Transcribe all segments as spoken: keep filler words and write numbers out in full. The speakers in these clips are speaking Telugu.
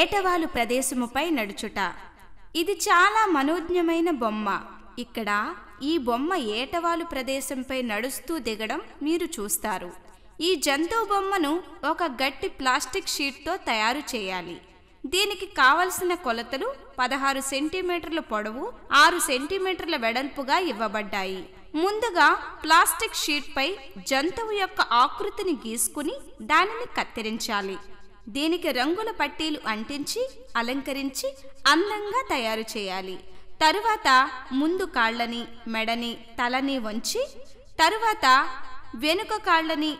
ఏటవాలు ప్రదేశముపై నడుచుట. ఇది చాలా మనోజ్ఞమైన బొమ్మ. ఇక్కడ ఈ బొమ్మ ఏటవాలు ప్రదేశంపై నడుస్తూ దిగడం మీరు చూస్తారు. ఈ జంతువు బొమ్మను ఒక గట్టి ప్లాస్టిక్ షీట్తో తయారు చేయాలి. దీనికి కావలసిన కొలతలు పదహారు సెంటీమీటర్ల పొడవు, ఆరు సెంటీమీటర్ల వెడల్పుగా ఇవ్వబడ్డాయి. ముందుగా ప్లాస్టిక్ షీట్పై జంతువు యొక్క ఆకృతిని గీసుకుని దానిని కత్తిరించాలి. దీనికి రంగుల పట్టీలు అంటించి అలంకరించి అందంగా తయారు చేయాలి. తరువాత ముందు కాళ్ళని, మెడని, తలని వంచి తరువాత వెనుక కాళ్ళని,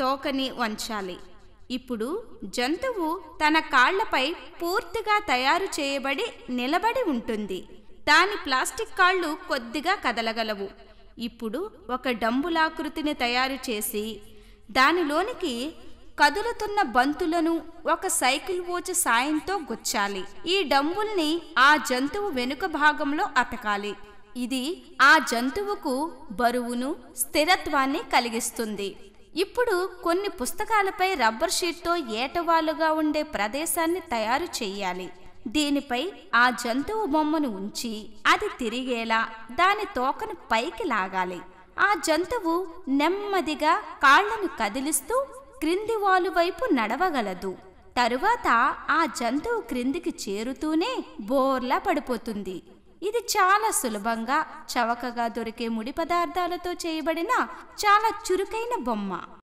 తోకని వంచాలి. ఇప్పుడు జంతువు తన కాళ్లపై పూర్తిగా తయారు చేయబడి నిలబడి ఉంటుంది. దాని ప్లాస్టిక్ కాళ్ళు కొద్దిగా కదలగలవు. ఇప్పుడు ఒక డంబులాకృతిని తయారు చేసి దానిలోనికి కదులుతున్న బంతులను ఒక సైకిల్ ఓచ సాయంతో గుచ్చాలి. ఈ డంబుల్ని ఆ జంతువు వెనుక భాగంలో అతకాలి. ఇది ఆ జంతువుకు బరువును, స్థిరత్వాన్ని కలిగిస్తుంది. ఇప్పుడు కొన్ని పుస్తకాలపై రబ్బర్ షీట్తో ఏటవాలుగా ఉండే ప్రదేశాన్ని తయారు చెయ్యాలి. దీనిపై ఆ జంతువు బొమ్మను ఉంచి అది తిరిగేలా దాని తోకను పైకి లాగాలి. ఆ జంతువు నెమ్మదిగా కాళ్లను కదిలిస్తూ క్రింది వాలు వైపు నడవగలదు. తరువాత ఆ జంతువు క్రిందికి చేరుతూనే బోర్లా పడిపోతుంది. ఇది చాలా సులభంగా, చవకగా దొరికే ముడి పదార్థాలతో చేయబడిన చాలా చురుకైన బొమ్మ.